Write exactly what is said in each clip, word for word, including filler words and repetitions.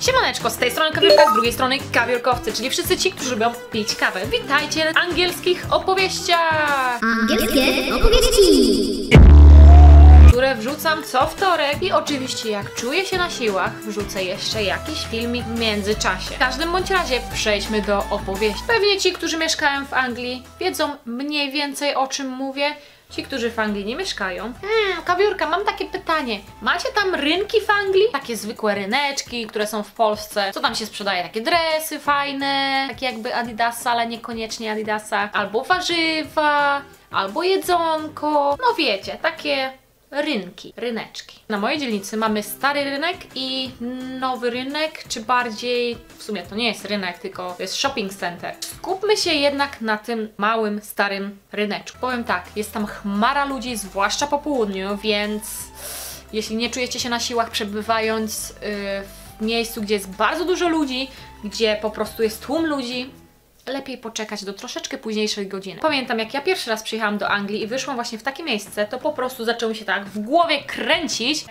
Siemaneczko, z tej strony Kawiurka, z drugiej strony kawiurkowcy, czyli wszyscy ci, którzy lubią pić kawę. Witajcie w angielskich opowieściach! Angielskie opowieści! Które wrzucam co wtorek i oczywiście jak czuję się na siłach, wrzucę jeszcze jakiś filmik w międzyczasie. W każdym bądź razie przejdźmy do opowieści. Pewnie ci, którzy mieszkają w Anglii, wiedzą mniej więcej o czym mówię. Ci, którzy w Anglii nie mieszkają. Hmm, Kawiurka, mam takie pytanie. Macie tam rynki w Anglii? Takie zwykłe ryneczki, które są w Polsce. Co tam się sprzedaje? Takie dresy fajne, takie jakby Adidasa, ale niekoniecznie Adidasa. Albo warzywa, albo jedzonko. No wiecie, takie rynki, ryneczki. Na mojej dzielnicy mamy stary rynek i nowy rynek, czy bardziej, w sumie to nie jest rynek, tylko to jest shopping center. Skupmy się jednak na tym małym, starym ryneczku. Powiem tak, jest tam chmara ludzi, zwłaszcza po południu, więc jeśli nie czujecie się na siłach przebywając yy, w miejscu, gdzie jest bardzo dużo ludzi, gdzie po prostu jest tłum ludzi, lepiej poczekać do troszeczkę późniejszej godziny. Pamiętam, jak ja pierwszy raz przyjechałam do Anglii i wyszłam właśnie w takie miejsce, to po prostu zaczęło mi się tak w głowie kręcić.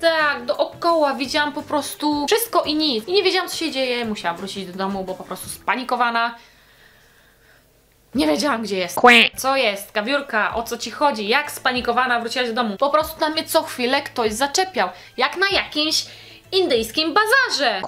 Tak, dookoła widziałam po prostu wszystko i nic. I nie wiedziałam, co się dzieje. Musiałam wrócić do domu, bo po prostu spanikowana. Nie wiedziałam, gdzie jest. Co jest? Kawiurka, o co ci chodzi? Jak spanikowana wróciłaś do domu? Po prostu na mnie co chwilę ktoś zaczepiał. Jak na jakimś indyjskim bazarze.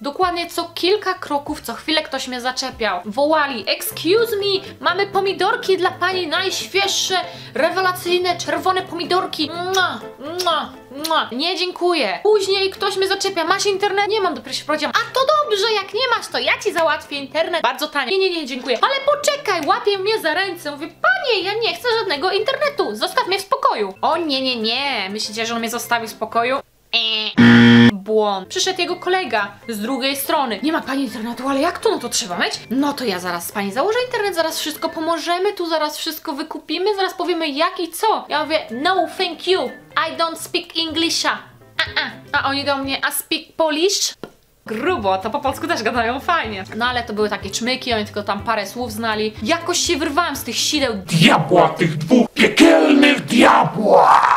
Dokładnie co kilka kroków, co chwilę ktoś mnie zaczepiał. Wołali, excuse me, mamy pomidorki dla pani najświeższe, rewelacyjne, czerwone pomidorki. Mua, mua, mua. Nie dziękuję. Później ktoś mnie zaczepia, masz internet? Nie mam, dopiero się powiedziałam, a to dobrze, jak nie masz, to ja ci załatwię internet. Bardzo tanie. Nie, nie, nie, dziękuję. Ale poczekaj, łapie mnie za ręce, mówię, panie, ja nie chcę żadnego internetu, zostaw mnie w spokoju. O nie, nie, nie, myślicie, że on mnie zostawi w spokoju? Eee. Błąd. Przyszedł jego kolega z drugiej strony. Nie ma pani internetu, ale jak to? No to trzeba mieć? No to ja zaraz pani założę internet, zaraz wszystko pomożemy, tu zaraz wszystko wykupimy, zaraz powiemy jak i co. Ja mówię, no thank you, I don't speak Englisha. A, a. a oni do mnie, I speak Polish? Grubo, to po polsku też gadają fajnie. No ale to były takie czmyki, oni tylko tam parę słów znali. Jakoś się wyrwałam z tych sideł diabła, tych dwóch piekielnych diabła.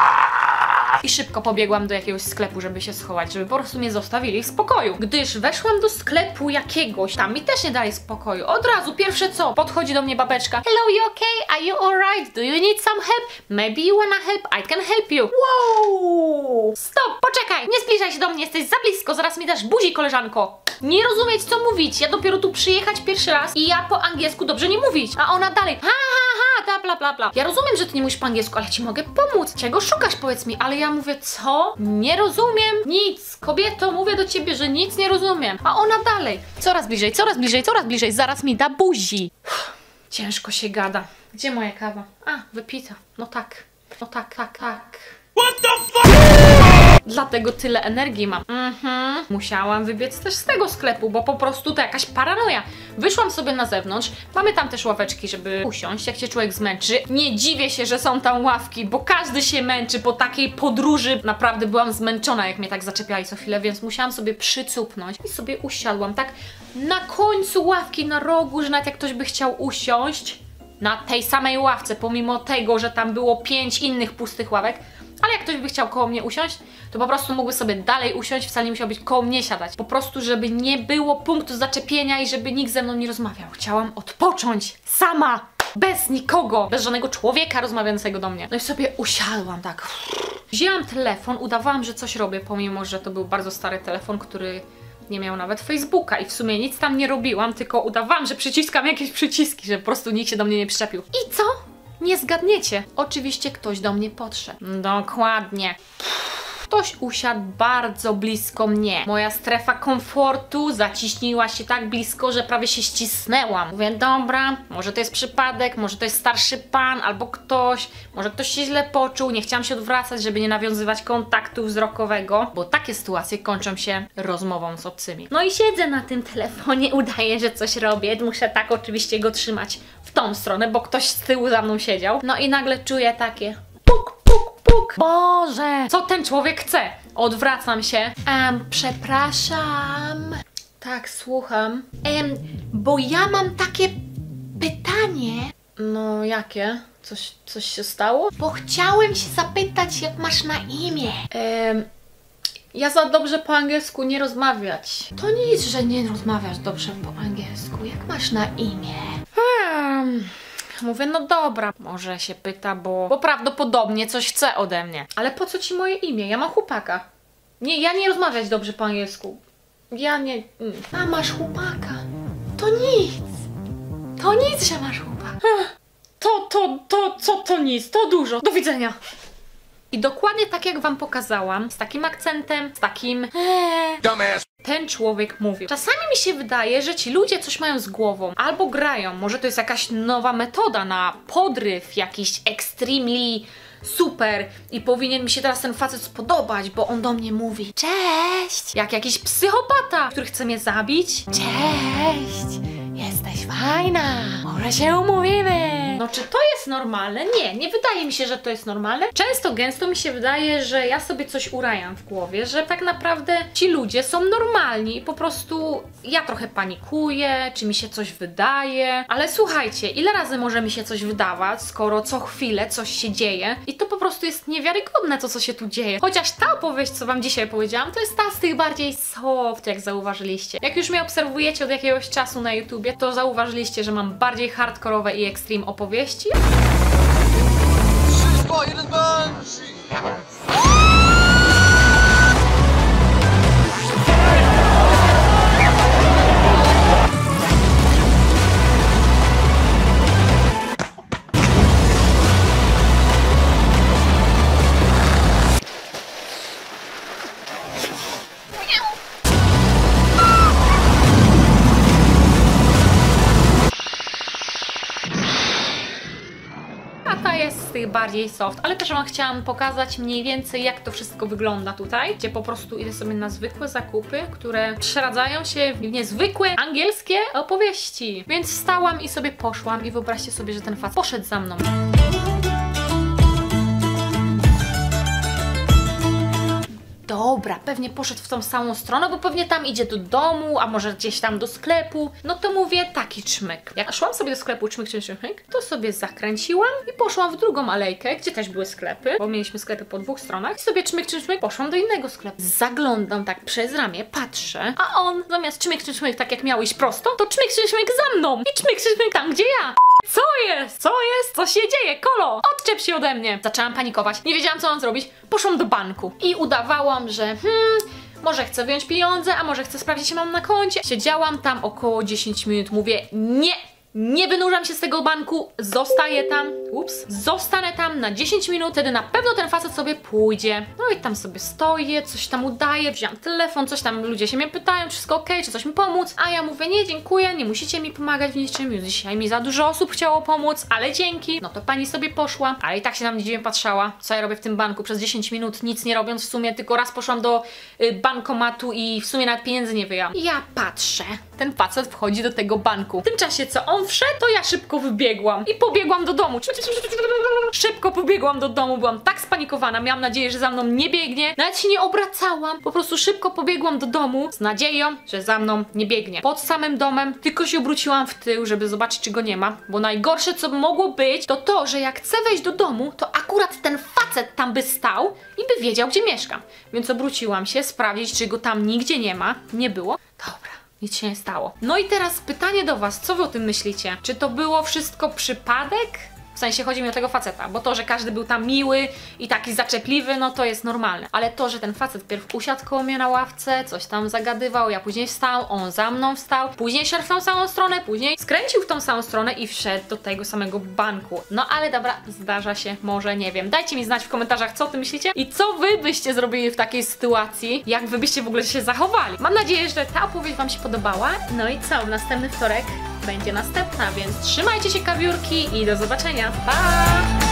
I szybko pobiegłam do jakiegoś sklepu, żeby się schować, żeby po prostu mnie zostawili w spokoju. Gdyż weszłam do sklepu jakiegoś, tam mi też nie dali spokoju. Od razu, pierwsze co, podchodzi do mnie babeczka. Hello, you okay? Are you alright? Do you need some help? Maybe you wanna help? I can help you. Wow! Stop, poczekaj! Nie zbliżaj się do mnie, jesteś za blisko, zaraz mi dasz buzi, koleżanko. Nie rozumieć, co mówić, ja dopiero tu przyjechać pierwszy raz i ja po angielsku dobrze nie mówić. A ona dalej, ha, ha, ha, ta, bla, bla, bla. Ja rozumiem, że ty nie mówisz po angielsku, ale ci mogę pomóc. Czego szukasz, powiedz mi, ale ja mówię, co? Nie rozumiem nic. Kobieto, mówię do ciebie, że nic nie rozumiem. A ona dalej, coraz bliżej, coraz bliżej, coraz bliżej, zaraz mi da buzi. Uff, ciężko się gada. Gdzie moja kawa? A, wypita. No tak, no tak, tak, tak. What the fuck? Dlatego tyle energii mam. Mhm. Musiałam wybiec też z tego sklepu, bo po prostu to jakaś paranoja. Wyszłam sobie na zewnątrz, mamy tam też ławeczki, żeby usiąść, jak się człowiek zmęczy. Nie dziwię się, że są tam ławki, bo każdy się męczy po takiej podróży. Naprawdę byłam zmęczona, jak mnie tak zaczepiali co chwilę, więc musiałam sobie przycupnąć i sobie usiadłam tak na końcu ławki, na rogu, że nawet jak ktoś by chciał usiąść na tej samej ławce, pomimo tego, że tam było pięć innych pustych ławek, ale jak ktoś by chciał koło mnie usiąść, to po prostu mógłby sobie dalej usiąść, wcale nie musiał być koło mnie siadać. Po prostu, żeby nie było punktu zaczepienia i żeby nikt ze mną nie rozmawiał. Chciałam odpocząć sama, bez nikogo, bez żadnego człowieka rozmawiającego do mnie. No i sobie usiadłam tak. Wzięłam telefon, udawałam, że coś robię, pomimo że to był bardzo stary telefon, który nie miał nawet Facebooka i w sumie nic tam nie robiłam, tylko udawałam, że przyciskam jakieś przyciski, że po prostu nikt się do mnie nie przyczepił. I co? Nie zgadniecie. Oczywiście ktoś do mnie podszedł. Dokładnie. Ktoś usiadł bardzo blisko mnie. Moja strefa komfortu zaciśniła się tak blisko, że prawie się ścisnęłam. Mówię, dobra, może to jest przypadek, może to jest starszy pan albo ktoś, może ktoś się źle poczuł, nie chciałam się odwracać, żeby nie nawiązywać kontaktu wzrokowego, bo takie sytuacje kończą się rozmową z obcymi. No i siedzę na tym telefonie, udaję, że coś robię, muszę tak oczywiście go trzymać w tą stronę, bo ktoś z tyłu za mną siedział. No i nagle czuję takie puk, puk, puk. Boże, co ten człowiek chce? Odwracam się. Um, przepraszam. Tak, słucham. Um, bo ja mam takie pytanie. No, jakie? Coś, coś się stało? Bo chciałem się zapytać, jak masz na imię. Ehm, ja za dobrze po angielsku nie rozmawiać. To nic, że nie rozmawiasz dobrze po angielsku. Jak masz na imię? Hmm. Mówię, no dobra, może się pyta, bo, bo prawdopodobnie coś chce ode mnie. Ale po co ci moje imię? Ja mam chłopaka. Nie, ja nie rozmawiać dobrze po angielsku. Ja nie... Mm. A masz chłopaka? To nic. To nic, że masz chłopaka. Ech. To, to, to, co to nic, to dużo. Do widzenia. I dokładnie tak jak wam pokazałam, z takim akcentem, z takim eee, ten człowiek mówił. Czasami mi się wydaje, że ci ludzie coś mają z głową, albo grają. Może to jest jakaś nowa metoda na podryw, jakiś extremely super i powinien mi się teraz ten facet spodobać, bo on do mnie mówi cześć, jak jakiś psychopata, który chce mnie zabić. Cześć, jesteś fajna, może się umówimy. No czy to jest normalne? Nie, nie wydaje mi się, że to jest normalne. Często, gęsto mi się wydaje, że ja sobie coś urajam w głowie, że tak naprawdę ci ludzie są normalni i po prostu ja trochę panikuję, czy mi się coś wydaje. Ale słuchajcie, ile razy może mi się coś wydawać, skoro co chwilę coś się dzieje i to po prostu jest niewiarygodne to, co się tu dzieje. Chociaż ta opowieść, co wam dzisiaj powiedziałam, to jest ta z tych bardziej soft, jak zauważyliście. Jak już mnie obserwujecie od jakiegoś czasu na YouTubie, to zauważyliście, że mam bardziej hardkorowe i extreme opowieści. Powieści? Bardziej soft, ale też wam chciałam pokazać mniej więcej, jak to wszystko wygląda tutaj, gdzie po prostu idę sobie na zwykłe zakupy, które przeradzają się w niezwykłe angielskie opowieści. Więc wstałam i sobie poszłam i wyobraźcie sobie, że ten facet poszedł za mną. Dobra, pewnie poszedł w tą samą stronę, bo pewnie tam idzie do domu, a może gdzieś tam do sklepu. No to mówię, taki czmyk. Jak szłam sobie do sklepu czmyk, czmyk, czmyk, to sobie zakręciłam i poszłam w drugą alejkę, gdzie też były sklepy, bo mieliśmy sklepy po dwóch stronach. I sobie czmyk, czmyk, czmyk, poszłam do innego sklepu. Zaglądam tak przez ramię, patrzę, a on zamiast czmyk, czmyk, czmyk, tak jak miał iść prosto, to czmyk, czmyk, czmyk za mną i czmyk, czmyk tam, gdzie ja. Co jest? Co jest? Co się dzieje? Kolo! Odczep się ode mnie! Zaczęłam panikować, nie wiedziałam, co mam zrobić. Poszłam do banku i udawałam, że hmm, może chcę wziąć pieniądze, a może chcę sprawdzić, czy mam na koncie. Siedziałam tam około dziesięć minut, mówię nie! Nie wynurzam się z tego banku, zostaję tam, ups, zostanę tam na dziesięć minut, wtedy na pewno ten facet sobie pójdzie. No i tam sobie stoję, coś tam udaję, wziąłam telefon, coś tam, ludzie się mnie pytają, czy wszystko okej, czy coś mi pomóc, a ja mówię nie, dziękuję, nie musicie mi pomagać w niczym, już dzisiaj mi za dużo osób chciało pomóc, ale dzięki. No to pani sobie poszła, ale i tak się na mnie dziwnie patrzała, co ja robię w tym banku przez dziesięć minut, nic nie robiąc w sumie, tylko raz poszłam do y, bankomatu i w sumie nawet pieniędzy nie wyjęłam. I ja patrzę, ten facet wchodzi do tego banku, w tym czasie co on wszedł, to ja szybko wybiegłam i pobiegłam do domu. Szybko pobiegłam do domu, byłam tak spanikowana, miałam nadzieję, że za mną nie biegnie, nawet się nie obracałam, po prostu szybko pobiegłam do domu z nadzieją, że za mną nie biegnie. Pod samym domem tylko się obróciłam w tył, żeby zobaczyć, czy go nie ma, bo najgorsze, co mogło być, to to, że jak chcę wejść do domu, to akurat ten facet tam by stał i by wiedział, gdzie mieszkam. Więc obróciłam się, sprawdzić, czy go tam nigdzie nie ma, nie było. Dobra. Nic się nie stało. No i teraz pytanie do was, co wy o tym myślicie? Czy to było wszystko przypadek? W sensie chodzi mi o tego faceta, bo to, że każdy był tam miły i taki zaczepliwy, no to jest normalne. Ale to, że ten facet pierw usiadł koło mnie na ławce, coś tam zagadywał, ja później wstał, on za mną wstał, później szedł w tą samą stronę, później skręcił w tą samą stronę i wszedł do tego samego banku. No ale dobra, zdarza się, może, nie wiem. Dajcie mi znać w komentarzach, co o tym myślicie i co wy byście zrobili w takiej sytuacji, jak wy byście w ogóle się zachowali. Mam nadzieję, że ta opowieść wam się podobała. No i co, w następny wtorek będzie następna, więc trzymajcie się, kawiurki, i do zobaczenia. Pa!